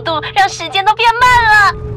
速度让时间都变慢了。